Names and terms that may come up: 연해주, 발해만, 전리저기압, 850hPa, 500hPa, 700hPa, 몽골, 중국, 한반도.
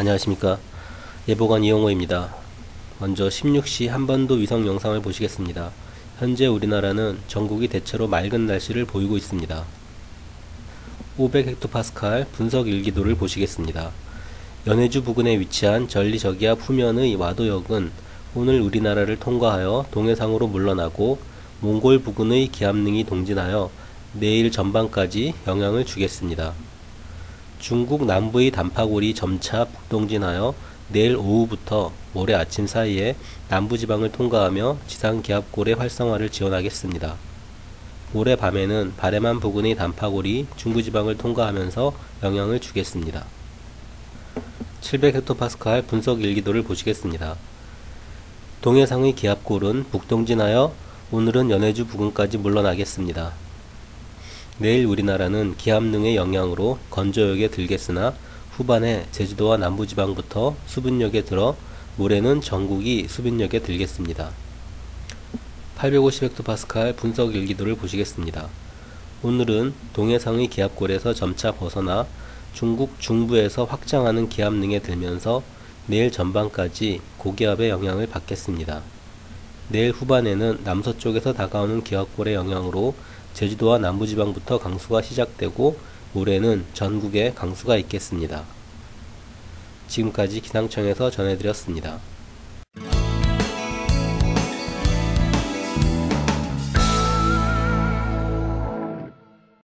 안녕하십니까. 예보관 이용호입니다. 먼저 16시 한반도 위성 영상을 보시겠습니다. 현재 우리나라는 전국이 대체로 맑은 날씨를 보이고 있습니다. 500헥토파스칼 분석 일기도를 보시겠습니다. 연해주 부근에 위치한 전리저기압 후면의 와도역은 오늘 우리나라를 통과하여 동해상으로 물러나고 몽골 부근의 기압능이 동진하여 내일 전반까지 영향을 주겠습니다. 중국 남부의 단파골이 점차 북동진하여 내일 오후부터 모레 아침 사이에 남부지방을 통과하며 지상기압골의 활성화를 지원하겠습니다. 모레 밤에는 발해만 부근의 단파골이 중부지방을 통과하면서 영향을 주겠습니다. 700헥토파스칼 분석 일기도를 보시겠습니다. 동해상의 기압골은 북동진하여 오늘은 연해주 부근까지 물러나겠습니다. 내일 우리나라는 기압능의 영향으로 건조역에 들겠으나 후반에 제주도와 남부지방부터 수분역에 들어 모레는 전국이 수분역에 들겠습니다. 850헥토파스칼 분석 일기도를 보시겠습니다. 오늘은 동해상의 기압골에서 점차 벗어나 중국 중부에서 확장하는 기압능에 들면서 내일 전반까지 고기압의 영향을 받겠습니다. 내일 후반에는 남서쪽에서 다가오는 기압골의 영향으로 제주도와 남부지방부터 강수가 시작되고 모레는 전국에 강수가 있겠습니다. 지금까지 기상청에서 전해드렸습니다.